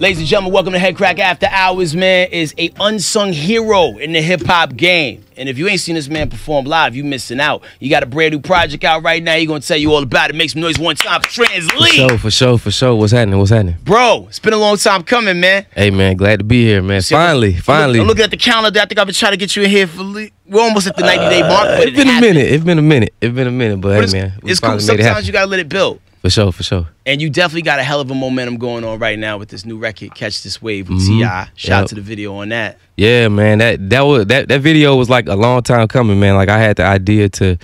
Ladies and gentlemen, welcome to Headkrack After Hours. Man is an unsung hero in the hip-hop game. And if you ain't seen this man perform live, you missing out. You got a brand new project out right now. He's going to tell you all about it. Make some noise one time for Translee. For sure. What's happening? Bro, it's been a long time coming, man. Hey, man, glad to be here, man. See, finally. I'm looking at the calendar. I think I've been trying to get you in here for... We're almost at the 90-day mark. But it's been a minute. But hey, man, it's cool. Sometimes you got to let it build. For sure. And you definitely got a hell of a momentum going on right now with this new record, Catch This Wave, with T.I. Shout out to the video on that. Yeah, man, that video was like a long time coming, man. Like I had the idea to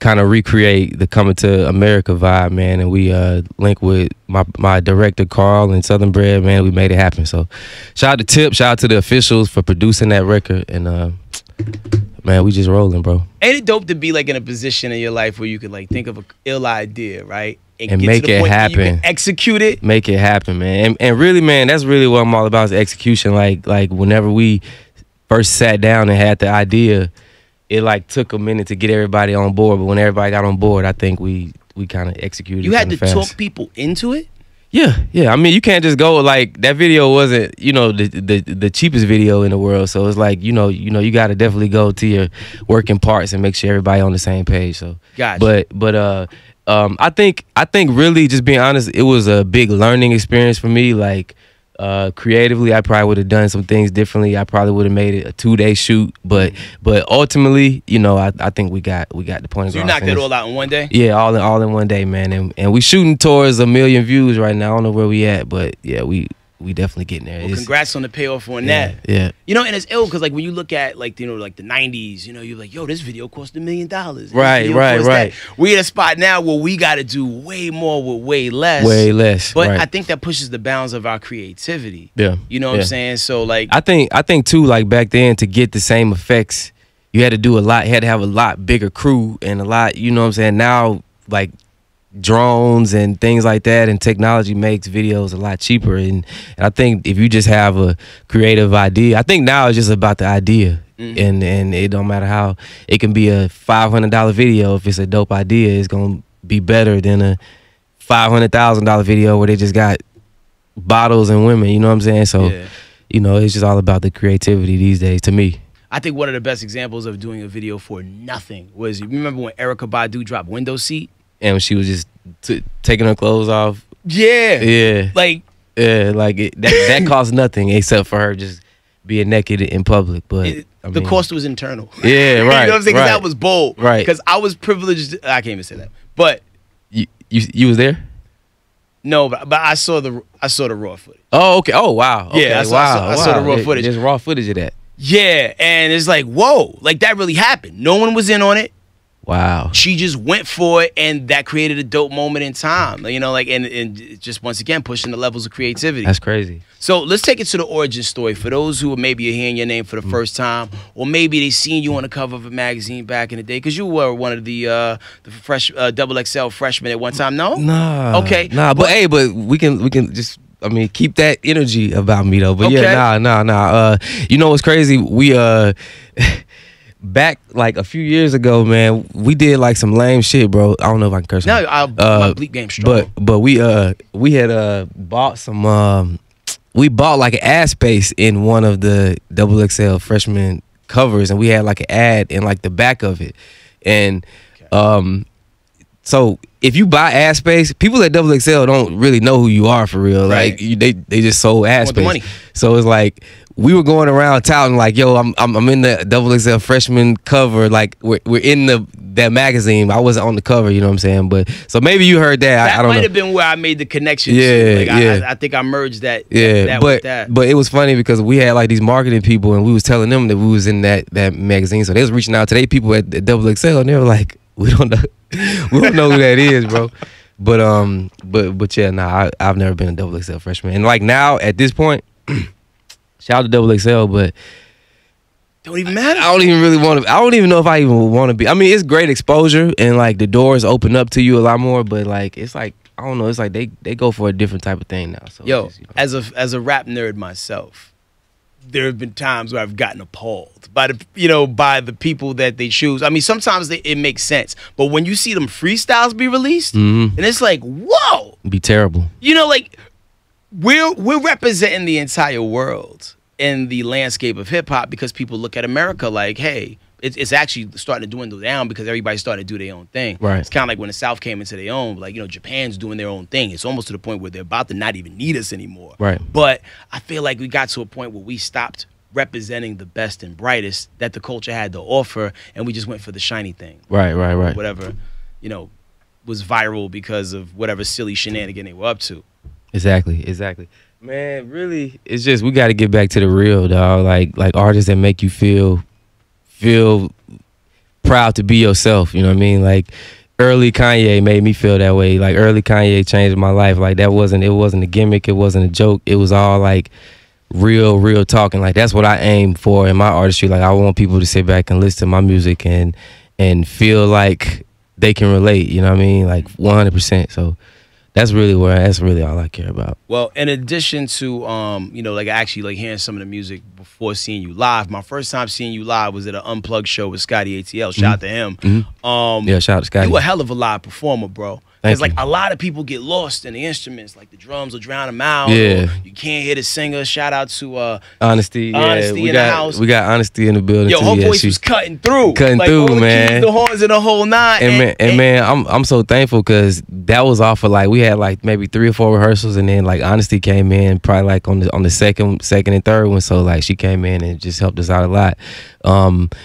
kind of recreate the Coming to America vibe, man. And we linked with my director, Carl, and Southern Bread, man. We made it happen. So shout out to Tip, shout out to the officials for producing that record. And man, we just rolling, bro. Ain't it dope to be like in a position in your life where you could like think of an ill idea, right? And make it happen. You can execute it. Make it happen, man. And really, man, that's really what I'm all about is execution. Like whenever we first sat down and had the idea, it like took a minute to get everybody on board. But when everybody got on board, I think we kind of executed. You had to talk people into it? Yeah. I mean, you can't just go like that video wasn't, you know, the cheapest video in the world. So it's like, you know, you got to definitely go to your working parts and make sure everybody on the same page. So, gotcha. But I think really, just being honest, it was a big learning experience for me. Like creatively, I probably would have done some things differently. I probably would have made it a 2-day shoot, but ultimately, you know, I think we got the point. So you knocked it all out in one day? Yeah, all in one day, man. And we shooting towards 1 million views right now. I don't know where we at, but yeah, we definitely getting there. Well, congrats on the payoff on that. Yeah. You know, and it's ill because like when you look at like, you know, like the 90s, you know, you're like, yo, this video cost $1 million. Right. We're in a spot now where we got to do way more with way less. But right. I think that pushes the bounds of our creativity. Yeah. You know what I'm saying? So like I think too, like back then to get the same effects, you had to do a lot, had to have a lot bigger crew and a lot, you know what I'm saying? Now like drones and things like that and technology makes videos a lot cheaper, and I think if you just have a creative idea, I think now it's just about the idea. And it don't matter how it can be a $500 video. If it's a dope idea, it's gonna be better than a $500,000 video where they just got bottles and women, you know what I'm saying? So you know, it's just all about the creativity these days to me. I think one of the best examples of doing a video for nothing was, you remember when Erykah Badu dropped Window Seat? And she was just taking her clothes off. Yeah. Like that cost nothing except for her just being naked in public. But I mean, the cost was internal. Yeah, right. You know what I'm saying? Because that was bold. Right. Because I was privileged. I can't even say that. But you was there? No, but I saw the raw footage. Oh, okay. Oh, wow. Okay. Yeah. I saw the raw footage. There's raw footage of that. Yeah, and it's like, whoa, like that really happened. No one was in on it. Wow. She just went for it, and that created a dope moment in time. You know, like, and just once again, pushing the levels of creativity. That's crazy. So let's take it to the origin story. For those who are maybe hearing your name for the first time, or maybe they seen you on the cover of a magazine back in the day, because you were one of the fresh XXL freshmen at one time, no? Nah. Okay. Nah, but hey, but we can just, I mean, keep that energy about me, though. But okay. Nah. You know what's crazy? We, back like a few years ago, man, we did like some lame shit, bro. I don't know if I can curse. No, my bleep game's strong. But we had bought some we bought like an ad space in one of the XXL freshman covers, and we had like an ad in like the back of it. And so if you buy ad space, people at XXL don't really know who you are for real. Right. Like they just sold ad space. So it's like we were going around touting like, yo, I'm in the XXL freshman cover, like we're in that magazine. I wasn't on the cover, you know what I'm saying? But so maybe you heard that. That I might have been where I made the connection. Yeah, like, yeah. I think I merged that. Yeah, that but with that. But it was funny because we had like these marketing people, and we was telling them that we was in that magazine. So they was reaching out to their people at XXL, and they were like, we don't know who that is, bro. But yeah, nah, I've never been a XXL freshman, and like now at this point. Shout out to XXL, but don't even matter. I don't even really want to. I don't even know if I even want to be. I mean, it's great exposure, and like the doors open up to you a lot more. But like, it's like I don't know. It's like they go for a different type of thing now. So yo, just, you know. as a rap nerd myself, there have been times where I've gotten appalled by the people that they choose. I mean, sometimes it makes sense, but when you see them freestyles be released, and it's like, whoa, it'd be terrible. You know, like. we're representing the entire world in the landscape of hip hop, because people look at America like, hey, it's actually starting to dwindle down because everybody's starting to do their own thing. Right. It's kind of like when the South came into their own, like, you know, Japan's doing their own thing. It's almost to the point where they're about to not even need us anymore. Right. But I feel like we got to a point where we stopped representing the best and brightest that the culture had to offer, and we just went for the shiny thing. Right. Whatever, you know, was viral because of whatever silly shenanigan they were up to. Exactly. Man, really, it's just we got to get back to the real, dog. Like artists that make you feel proud to be yourself, you know what I mean? Like early Kanye made me feel that way. Like early Kanye changed my life. Like it wasn't a gimmick, it wasn't a joke. It was all like real talking. Like that's what I aim for in my artistry. Like I want people to sit back and listen to my music and feel like they can relate, you know what I mean? Like 100%. So that's really all I care about. Well, in addition to, you know, like actually like hearing some of the music before seeing you live, my first time seeing you live was at an Unplugged show with Scotty ATL. Shout out to him. Yeah, shout out to Scotty. You a hell of a live performer, bro. Because like a lot of people get lost in the instruments. Like the drums will drown them out. Yeah. You can't hear the singer. Shout out to Honesty yeah, in the house. We got Honesty in the building. Yo, her voice was cutting through. Cutting through, man. The horns and the whole nine. And man, I'm so thankful because that was off of like we had like maybe 3 or 4 rehearsals, and then like Honesty came in probably like on the second and third one. So like she came in and just helped us out a lot.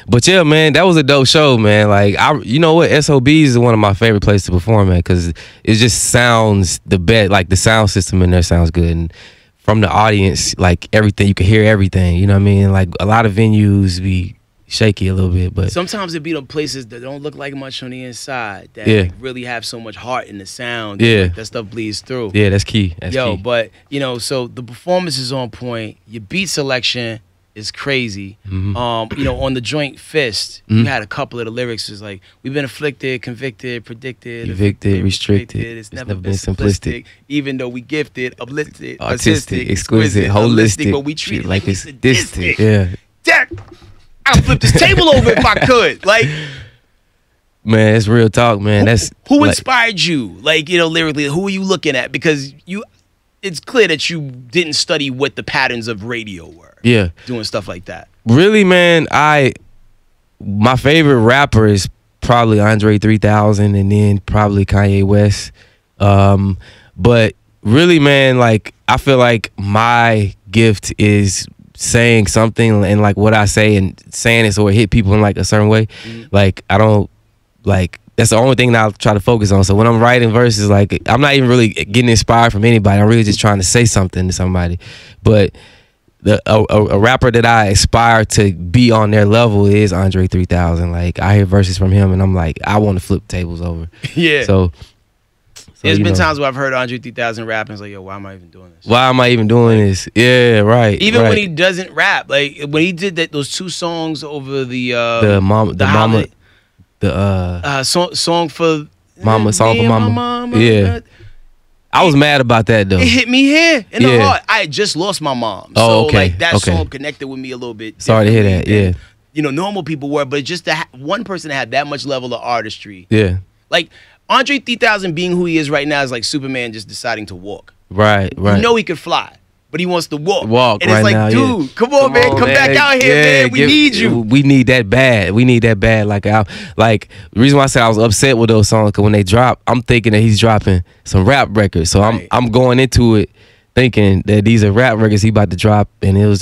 But yeah, man, that was a dope show, man. Like you know what, SOB is one of my favorite places to perform at because it just sounds the best. Like the sound system in there sounds good, and from the audience, like everything, you can hear everything. You know what I mean? Like a lot of venues be shaky a little bit, but sometimes it be the places that don't look like much on the inside that like really have so much heart in the sound. Yeah, that stuff bleeds through. Yeah, that's key. Yo, but you know, so the performance is on point. Your beat selection is crazy. You know, on the joint Fist, you had a couple of the lyrics is like, we've been afflicted, convicted, predicted, evicted, restricted. It's never been simplistic. Even though we gifted, uplifted, artistic, exquisite, holistic, but we treat it like it's sadistic. Yeah. I'd flip this table over if I could. Like, man, it's real talk, man. That's who inspired you? Like, you know, lyrically, who are you looking at? Because it's clear that you didn't study what the patterns of radio were. Yeah. Doing stuff like that. Really, man, my favorite rapper is probably Andre 3000 and then probably Kanye West. But really, man, like I feel like my gift is saying something and like what I say and saying it so it hit people in like a certain way. Like I don't like that's the only thing that I try to focus on. So when I'm writing verses, like I'm not even really getting inspired from anybody. I'm really just trying to say something to somebody. But a rapper that I aspire to be on their level is Andre 3000. Like I hear verses from him and I'm like, I want to flip tables over. Yeah. So there's been times where I've heard Andre 3000 rap and it's like, yo, why am I even doing this? Why am I even doing this? Yeah, right. Even when he doesn't rap, like when he did those 2 songs over the song for mama. Yeah. I was mad about that though. It hit me here in the heart. I had just lost my mom. Oh, so like that song connected with me a little bit. Sorry to hear that. Yeah. You know, normal people were, but just to one person that had that much level of artistry. Yeah. Like Andre 3000 being who he is right now is like Superman just deciding to walk. Right. You know he could fly, but he wants to walk. And it's like, dude, come on, man. Come back out here, man. We need you. We need that bad. We need that bad. Like the reason why I said I was upset with those songs, because when they drop, I'm thinking that he's dropping some rap records. So I'm going into it thinking that these are rap records he about to drop, and it was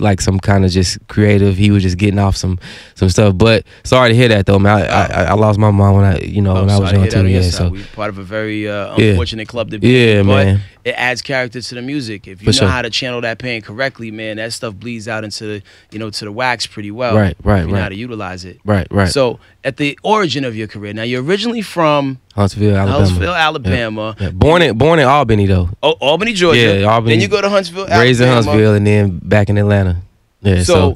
like some kind of just creative. He was just getting off some stuff. But sorry to hear that though, man. I lost my mom when I was young too. Yeah, so we part of a very unfortunate club to be in, but man, it adds character to the music. If you know how to channel that pain correctly, man, that stuff bleeds out into the to the wax pretty well. If you know how to utilize it. Right. So at the origin of your career, now you're originally from Huntsville, Alabama. Yeah. Born in Albany though. Oh, Albany, Georgia. Yeah, Albany. Then you go to Huntsville, Alabama. Raised in Huntsville and then back in Atlanta. Yeah. So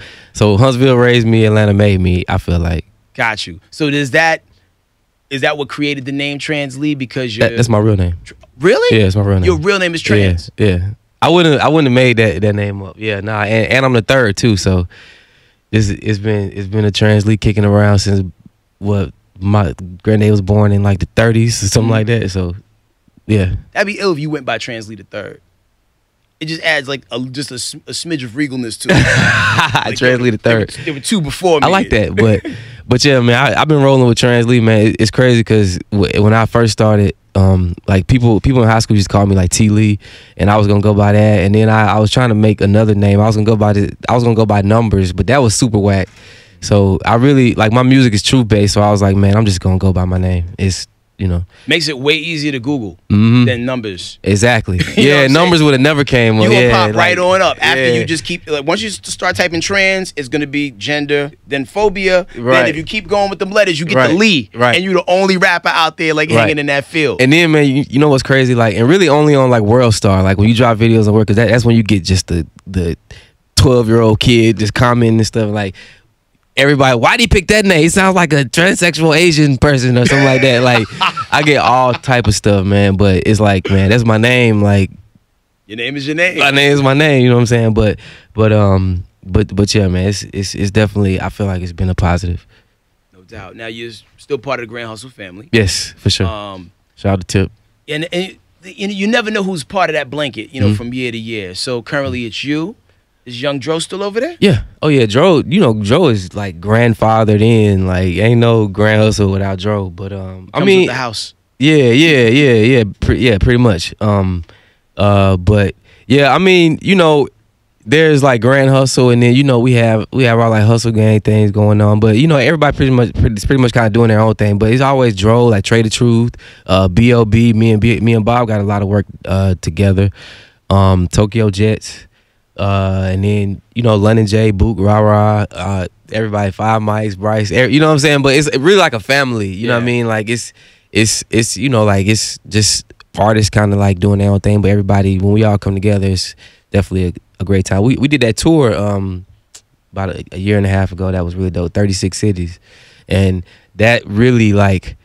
Huntsville raised me, Atlanta made me, I feel like. Got you. So is that what created the name Translee? Because that's my real name. Really? Yeah, it's my real name. Your real name is Trans. Yeah. I wouldn't have made that name up. Yeah, nah. And I'm the third too, so it's been a Translee kicking around since my granddad was born in like the 30s or something like that. So yeah, that'd be ill if you went by Translee the 3rd. it just adds like a smidge of regalness to it. Like, Translee the third. There were two before me. I like that, but yeah, man, I've been rolling with Translee, man. It's crazy because when I first started, like people in high school just called me like T Lee, and I was gonna go by that. And then I was trying to make another name. I was gonna go by numbers, but that was super whack. So I really like, my music is truth based. So I was like, man, I'm just gonna go by my name. It's, you know, makes it way easier to Google than numbers. Exactly. Yeah, numbers would have never came up. You gonna pop right on up after you just keep like, once you start typing trans, it's gonna be gender, then phobia. Right. Then if you keep going with them letters, you get the Lee. Right. And you the only rapper out there like hanging in that field. And then, man, you know what's crazy? Like, and really only on like World Star, like when you drop videos and work, because that's when you get just the 12-year-old kid just commenting and stuff like. Everybody, why'd he pick that name? He sounds like a transsexual Asian person or something like that. Like, I get all type of stuff, man. But it's like, man, that's my name. Like, your name is your name. My name is my name. You know what I'm saying? But yeah, man, it's definitely, I feel like it's been a positive. No doubt. Now you're still part of the Grand Hustle family. Yes, for sure. Shout out to Tip. And you never know who's part of that blanket, you know, from year to year. So currently, it's you. Is Young Dro still over there? Yeah. Oh, yeah. Dro, you know, Dro is like grandfathered in. Like, ain't no Grand Hustle without Dro. But, I mean, with the house. Yeah, pretty much. But yeah, I mean, you know, there's like Grand Hustle, and then, you know, we have all like hustle gang things going on. But, you know, everybody pretty much kind of doing their own thing. But it's always Dro, like Trade the Truth, B.O.B. Me and Bob got a lot of work together. Tokyo Jets. And then, you know, London J, Boot, Rah-Rah, everybody, Five Mics, Bryce, you know what I'm saying? But it's really like a family, you know what I mean? Like, it's you know, like, it's just artists kind of like doing their own thing, but everybody, when we all come together, it's definitely a great time. We did that tour about a year and a half ago. That was really dope, 36 cities. And that really, like,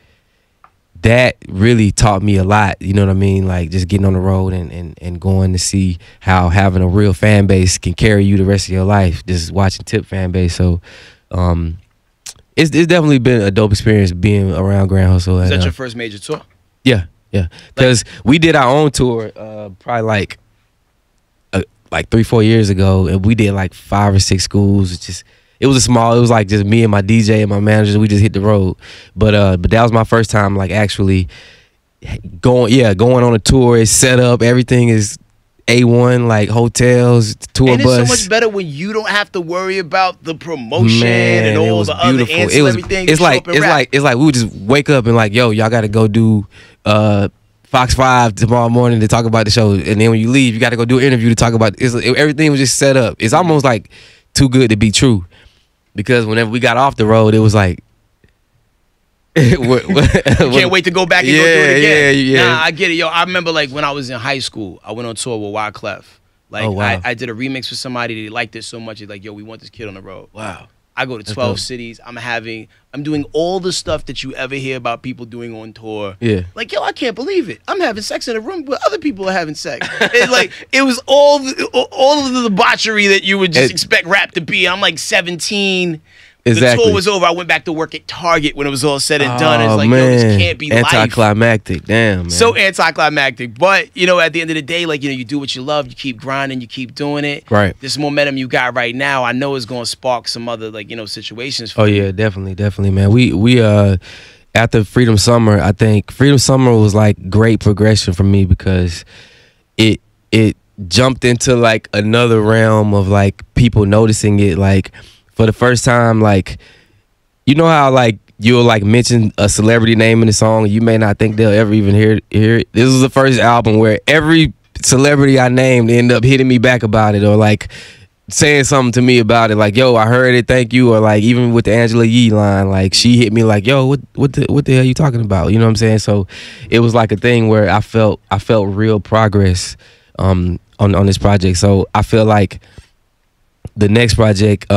that really taught me a lot, you know what I mean? Like, just getting on the road and going to see how having a real fan base can carry you the rest of your life, just watching Tip fan base. So it's definitely been a dope experience being around Grand Hustle. Is that your first major tour? Yeah, yeah. Because we did our own tour probably like 3-4 years ago, and we did like 5 or 6 schools. It was a small. It was like just me and my DJ and my manager. We just hit the road, but that was my first time like actually going on a tour. It's set up. Everything is A1, like hotels, tour bus. And it's so much better when you don't have to worry about the promotion, man, and all the beautiful. Other ancillary things. It's like we would just wake up and like, yo, y'all got to go do Fox 5 tomorrow morning to talk about the show, and then when you leave, you got to go do an interview to talk about. Everything was just set up. It's almost like too good to be true. Because whenever we got off the road, it was like, can't wait to go back and go do it again. Yeah. Nah, I get it, yo. I remember like when I was in high school, I went on tour with Wyclef. Like, oh, wow. I did a remix for somebody that liked it so much. It's like, yo, we want this kid on the road. Wow. I go to 12 cities. I'm doing all the stuff that you ever hear about people doing on tour. Yeah. Like, yo, I can't believe it. I'm having sex in a room where other people are having sex. It's like, it was all of the debauchery that you would just expect rap to be. I'm like 17. Exactly. The tour was over. I went back to work at Target when it was all said and done. It's like, man. Yo, this can't be life. Anticlimactic, damn, man. So anticlimactic. But, you know, at the end of the day, like, you know, you do what you love. You keep grinding. You keep doing it. Right. This momentum you got right now, I know is going to spark some other, like, you know, situations for you. Oh, yeah, definitely, definitely, man. We after Freedom Summer, I think Freedom Summer was, like, great progression for me because it jumped into, like, another realm of, like, people noticing it, like, for the first time, like, you know how, like, you'll, like, mention a celebrity name in a song, and you may not think they'll ever even hear it. This was the first album where every celebrity I named ended up hitting me back about it or, like, saying something to me about it. Like, yo, I heard it, thank you. Or, like, even with the Angela Yee line, like, she hit me like, yo, what the hell are you talking about? You know what I'm saying? So it was, like, a thing where I felt real progress on this project. So I feel like the next project,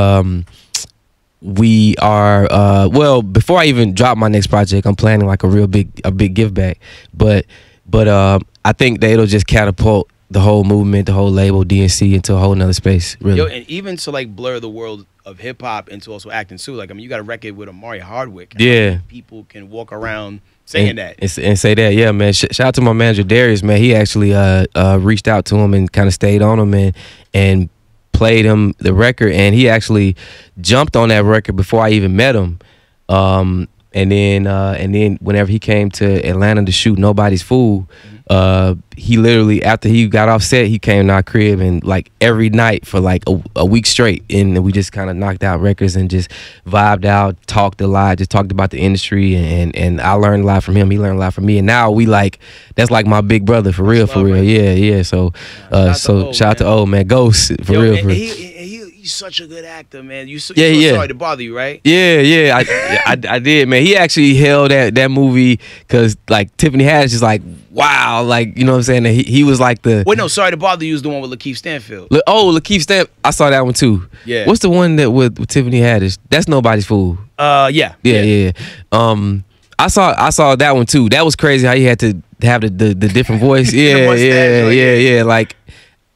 we are well, before I even drop my next project, I'm planning like a big give back. But I think that it'll just catapult the whole movement, the whole label, DNC, into a whole nother space. Really. Yo, and even to like blur the world of hip hop into also acting too. Like, I mean, you got a record with Amari Hardwick. Yeah. People can walk around saying that. Yeah, man. Shout out to my manager Darius, man. He actually reached out to him and kind of stayed on him and played him the record, and he actually jumped on that record before I even met him. And then whenever he came to Atlanta to shoot Nobody's Fool, he literally, after he got off set, he came to our crib, and like every night for like a week straight, and we just kind of knocked out records and just vibed out, talked a lot, just talked about the industry, and I learned a lot from him, he learned a lot from me, and now we like, that's like my big brother for real, for real. Yeah, yeah. So shout out to old man Ghost for real. For such a good actor, man. You Sorry to Bother You, right? Yeah, yeah. I did, man. He actually held that movie because like Tiffany Haddish is like, wow, like, you know what I'm saying? And he was like the... Wait, no, Sorry to Bother You is the one with Lakeith Stanfield. Lakeith Stanfield. I saw that one too. Yeah. What's the one that with Tiffany Haddish? That's Nobody's Fool. Yeah. I saw that one too. That was crazy how he had to have the different voice. Yeah, yeah. Like,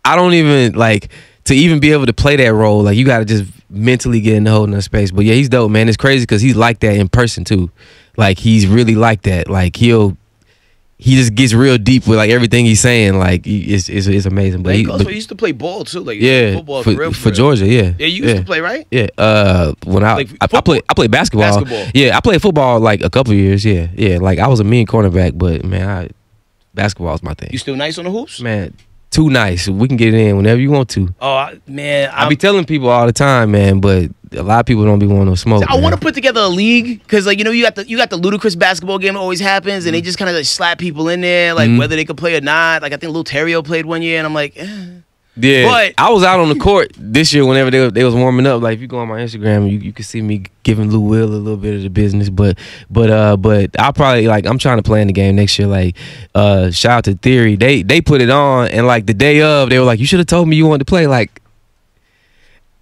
I don't even like... To even be able to play that role, like, you got to just mentally get in the whole nother space. But yeah, he's dope, man. It's crazy because he's like that in person too. Like, he's really like that. Like, he just gets real deep with like everything he's saying. Like, it's amazing. But he used to play ball too. Like, yeah, football for real. Georgia. Yeah, yeah. You used to play, right? Yeah. When I played basketball. Yeah, I played football like a couple of years. Yeah, yeah. Like, I was a mean cornerback, but man, basketball is my thing. You still nice on the hoops, man? Too nice. We can get it in whenever you want to. Oh, man. I be telling people all the time, man, but a lot of people don't be wanting to smoke. I want to put together a league because, like, you know, you got the ludicrous basketball game that always happens, and they just kind of like slap people in there, like, whether they could play or not. Like, I think Lil Terrio played one year, and I'm like, eh. Yeah, but I was out on the court this year whenever they was warming up. Like, if you go on my Instagram, you can see me giving Lou Will a little bit of the business. But I'll probably, like, I'm trying to play in the game next year. Like, shout out to Theory. They put it on, and like the day of, they were like, you should have told me you wanted to play. Like,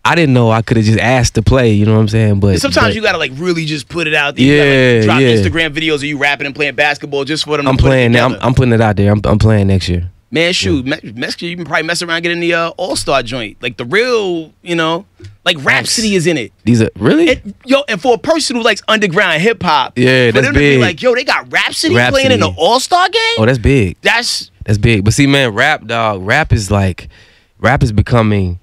I didn't know I could have just asked to play, you know what I'm saying? But sometimes you gotta like really just put it out there. Yeah, you gotta, like, drop Instagram videos of you rapping and playing basketball just for them. I'm putting it out there. I'm playing next year. Man, shoot, you can probably mess around getting the all-star joint. Like, the real, you know, like, Rhapsody is in it. These are, really? And for a person who likes underground hip-hop, yeah, that's big. For them to be like, yo, they got Rhapsody playing in the all-star game? Oh, that's big. That's big. But see, man, rap is becoming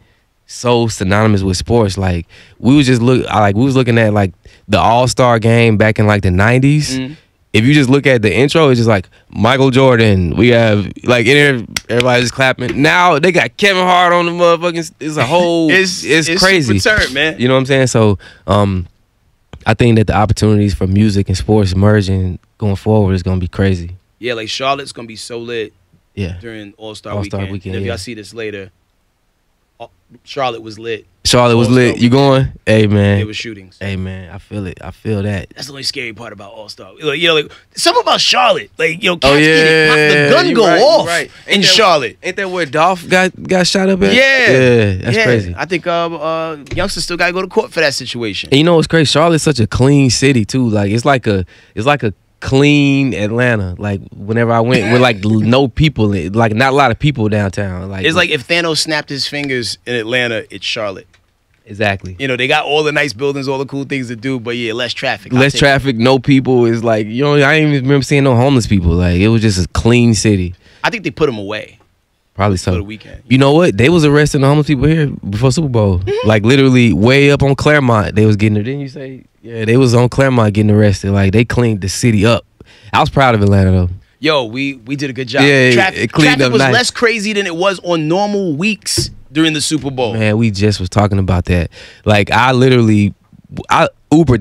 so synonymous with sports. Like, we was looking at, like, the all-star game back in, like, the 90s. If you just look at the intro, it's just like Michael Jordan. We have like in there, everybody's clapping. Now they got Kevin Hart on the motherfucking. It's a whole. it's crazy. Super turn, man. You know what I'm saying? So, I think that the opportunities for music and sports merging going forward is gonna be crazy. Yeah, like Charlotte's gonna be so lit. Yeah. During All Star Weekend. And if y'all see this later, Charlotte was lit. Charlotte was lit. You going? Hey, man. It was shootings. Hey, man. I feel it. I feel that. That's the only scary part about All-Star. Like, you know, like, something about Charlotte. Like, yo, cats get it. The gun go off in Charlotte. Ain't that where Dolph got shot up at? Yeah. Yeah. That's crazy. I think youngsters still got to go to court for that situation. And you know what's crazy? Charlotte's such a clean city, too. Like, it's like a clean Atlanta. Like, whenever I went, we're like no people, like not a lot of people downtown. Like, it's like if Thanos snapped his fingers in Atlanta, it's Charlotte. Exactly. You know, they got all the nice buildings, all the cool things to do, but yeah, less traffic. Less traffic, no people. Is like, you know, I didn't even remember seeing no homeless people. Like, it was just a clean city. I think they put them away. Probably so. For the weekend. You know what? They was arresting the homeless people here before Super Bowl. Like, literally way up on Claremont, they was getting it. Didn't you say? Yeah, they was on Claremont getting arrested. Like, they cleaned the city up. I was proud of Atlanta, though. Yo, we did a good job. Yeah, traffic was less crazy than it was on normal weeks during the Super Bowl. Man, we just was talking about that. Like, I Ubered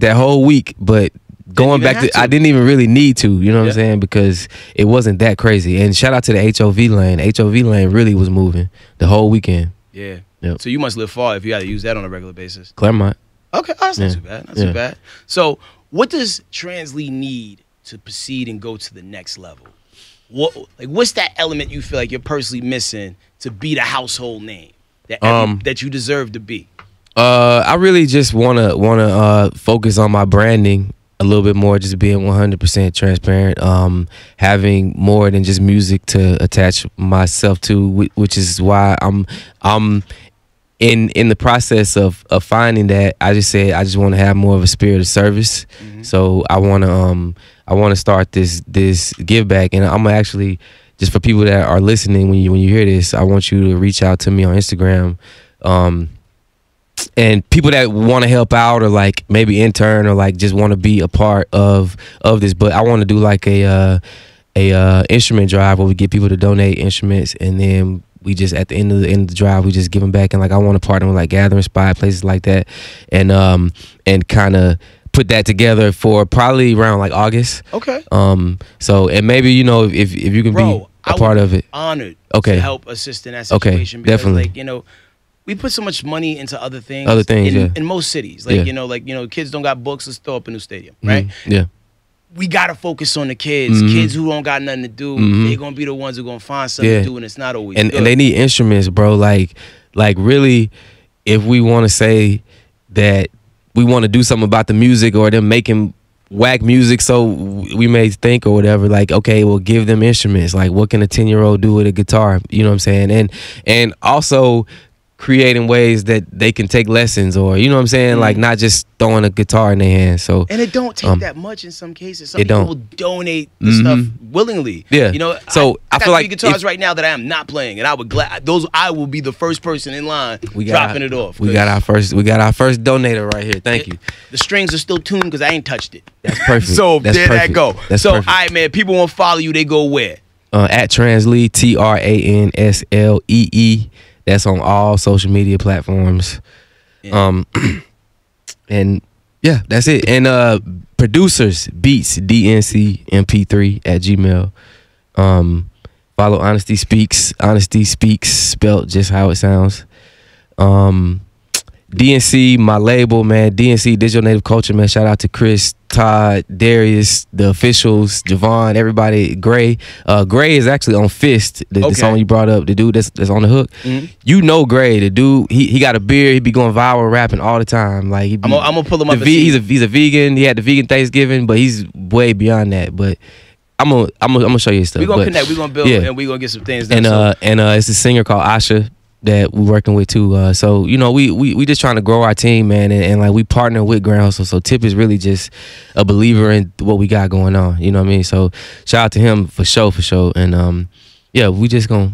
that whole week, but going back to, I didn't even really need to, you know what I'm saying? Because it wasn't that crazy. And shout out to the HOV lane. HOV lane really was moving the whole weekend. Yeah. Yep. So you must live far if you got to use that on a regular basis. Claremont. Okay, oh, that's not too bad. Not too bad. So what does Translee need to proceed and go to the next level? What's that element you feel like you're personally missing to be the household name that you deserve to be? I really just wanna focus on my branding a little bit more, just being 100% transparent, having more than just music to attach myself to, which is why I'm in the process of finding that, I just said I just want to have more of a spirit of service. Mm-hmm. So I want to start this give back, and I'm actually, just for people that are listening, when you hear this, I want you to reach out to me on Instagram. And people that want to help out, or like maybe intern, or like just want to be a part of this, but I want to do like a instrument drive where we get people to donate instruments, and then we just at the end of the drive we just give them back. And like I want to partner with like Gathering Spot, places like that, and kind of put that together for probably around like August. Okay. So, and maybe, you know, if you can be a part of it, honored. Okay. To help assist in that situation. Okay. Because, definitely. Like, you know, we put so much money into other things. Other things in most cities, like, yeah, you know, kids don't got books. Let's throw up a new stadium, right? Mm-hmm. Yeah. We gotta focus on the kids. Mm-hmm. Kids who don't got nothing to do, mm-hmm, they're gonna be the ones who gonna find something, yeah, to do, and it's not always good. And they need instruments, bro. Like really, if we want to say that we want to do something about the music, or them making whack music, so we may think or whatever, like, okay, well, give them instruments. Like, what can a 10-year-old do with a guitar? You know what I'm saying? And also creating ways that they can take lessons, or, you know what I'm saying, like not just throwing a guitar in their hand. So, and it don't take that much in some cases. Some people will donate the stuff willingly. Yeah, you know. So I feel like guitars right now that I am not playing, and I would I will be the first person in line dropping it off. We got our first donator right here. Thank you. The strings are still tuned because I ain't touched it. That's perfect. So that's there perfect. That go. That's so perfect. All right, man. People want to follow you. They go where? At Translee, TRANSLEE. That's on all social media platforms. Yeah. And yeah, that's it. And producers, beats, DNC, mp3@gmail. Follow Honesty Speaks. Honesty Speaks, spelled just how it sounds. DNC, my label, man. DNC, Digital Native Culture, man. Shout out to Chris, Todd, Darius, the officials, Javon, everybody. Gray. Gray is actually on Fist, the song you brought up, the dude that's on the hook. Mm-hmm. You know Gray, the dude, he got a beard, he be going viral rapping all the time. Like, he be, I'm gonna pull him up. He's a vegan. He had the vegan Thanksgiving, but he's way beyond that. But I'm gonna show you stuff. We're gonna connect, we're gonna build, yeah, and we're gonna get some things done. And it's a singer called Asha that we're working with too. So, you know, we just trying to grow our team, man, and like we partner with Grand Hustle. So Tip is really just a believer in what we got going on. You know what I mean? So shout out to him for sure. And yeah, we just gonna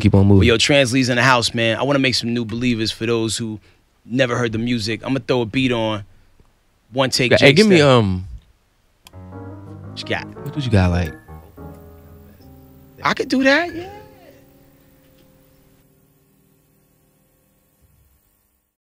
keep on moving. Well, yo, Translee's in the house, man. I wanna make some new believers for those who never heard the music. I'm gonna throw a beat on. One take. Hey, give me what you got? Like, I could do that, yeah.